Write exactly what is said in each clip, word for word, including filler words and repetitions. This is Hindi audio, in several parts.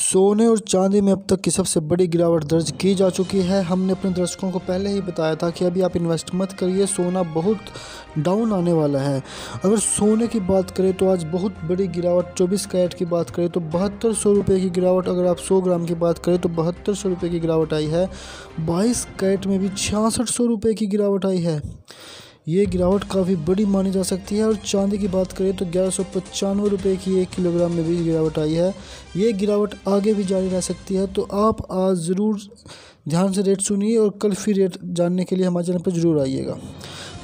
सोने और चांदी में अब तक की सबसे बड़ी गिरावट दर्ज की जा चुकी है। हमने अपने दर्शकों को पहले ही बताया था कि अभी आप इन्वेस्ट मत करिए, सोना बहुत डाउन आने वाला है। अगर सोने की बात करें तो आज बहुत बड़ी गिरावट, चौबीस कैरेट की बात करें तो बहत्तर सौ रुपये की गिरावट, अगर आप सौ ग्राम की बात करें तो बहत्तर सौ रुपये की गिरावट आई है। बाईस कैरेट में भी छियासठ सौ रुपये की गिरावट आई है, ये गिरावट काफ़ी बड़ी मानी जा सकती है। और चांदी की बात करें तो ग्यारह सौ पचानवे रुपये की एक किलोग्राम में भी गिरावट आई है, ये गिरावट आगे भी जारी रह सकती है। तो आप आज ज़रूर ध्यान से रेट सुनिए और कल फिर रेट जानने के लिए हमारे चैनल पर जरूर आइएगा।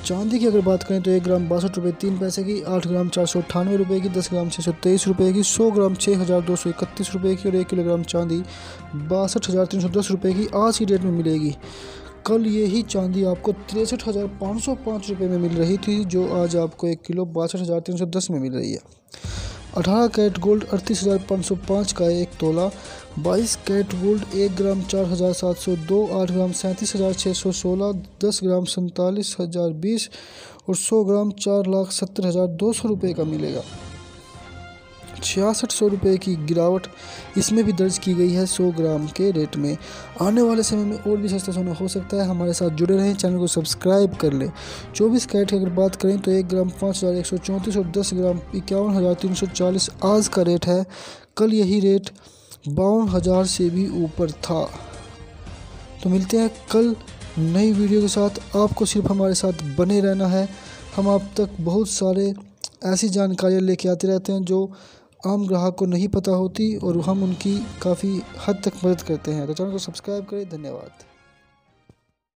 चांदी की अगर बात करें तो एक ग्राम बासठ रुपये तीन पैसे की, आठ ग्राम चार सौ अट्ठानवे रुपये की, दस ग्राम छः सौ तेईस रुपये की, सौ ग्राम छः हज़ार दो सौ इकतीस रुपये की और एक किलोग्राम चांदी बासठ हज़ार तीन सौ दस रुपये की आज की डेट में मिलेगी। कल यही चांदी आपको तिरसठ हज़ार पाँच सौ पाँच रुपये में मिल रही थी, जो आज आपको एक किलो बासठ हज़ार तीन सौ दस में मिल रही है। अठारह कैरेट गोल्ड अड़तीस हज़ार पाँच सौ पाँच का एक तोला, बाईस कैरेट गोल्ड एक ग्राम चार हज़ार सात सौ दो, आठ ग्राम सैंतीस हज़ार छः सौ सोलह, दस ग्राम सैंतालीस हज़ार बीस और सौ ग्राम चार लाख सत्तर हज़ार दो सौ रुपये का मिलेगा। छियासठ सौ रुपये की गिरावट इसमें भी दर्ज की गई है सौ ग्राम के रेट में। आने वाले समय में और भी सस्ता सोना हो सकता है। हमारे साथ जुड़े रहें, चैनल को सब्सक्राइब कर लें। चौबीस कैरेट की अगर बात करें तो एक ग्राम पाँच हज़ार एक सौ चौंतीस और दस ग्राम इक्यावन हज़ार तीन सौ चालीस आज का रेट है। कल यही रेट बावन हज़ार से भी ऊपर था। तो मिलते हैं कल नई वीडियो के साथ। आपको सिर्फ हमारे साथ बने रहना है। हम आप तक बहुत सारे ऐसी जानकारियाँ लेके आते रहते हैं जो आम ग्राहक को नहीं पता होती और हम उनकी काफ़ी हद तक मदद करते हैं। तो चैनल को सब्सक्राइब करें। धन्यवाद।